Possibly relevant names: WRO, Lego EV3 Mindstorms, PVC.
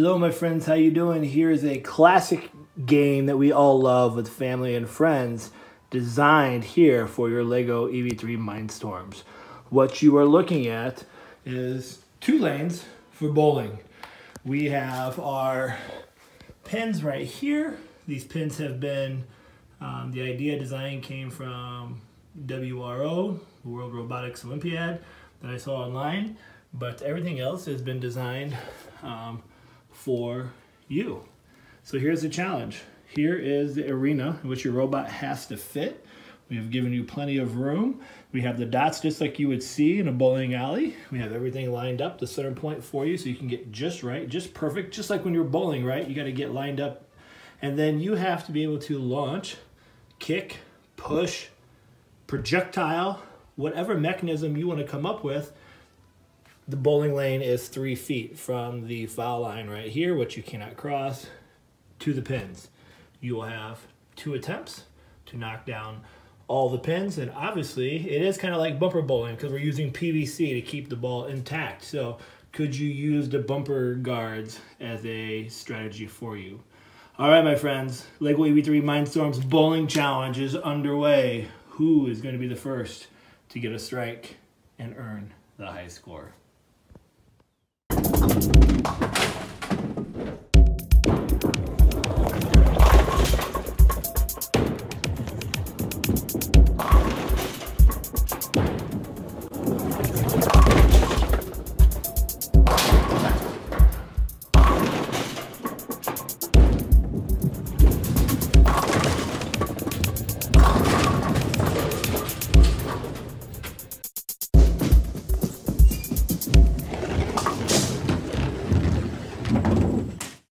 Hello my friends, how you doing? Here is a classic game that we all love with family and friends, designed here for your Lego EV3 Mindstorms. What you are looking at is two lanes for bowling. We have our pins right here. These pins have been, the idea design came from WRO, World Robotics Olympiad, that I saw online, but everything else has been designed for you. So here's the challenge. Here is the arena in which your robot has to fit. We have given you plenty of room. We have the dots just like you would see in a bowling alley. We have everything lined up, the center point for you, so you can get just right, just perfect, just like when you're bowling, right? You gotta get lined up. And then you have to be able to launch, kick, push, projectile, whatever mechanism you wanna come up with. The bowling lane is 3 feet from the foul line right here, which you cannot cross, to the pins. You will have 2 attempts to knock down all the pins, and obviously it is kind of like bumper bowling because we're using PVC to keep the ball intact. So could you use the bumper guards as a strategy for you? All right, my friends, Lego EV3 Mindstorms bowling challenge is underway. Who is going to be the first to get a strike and earn the high score?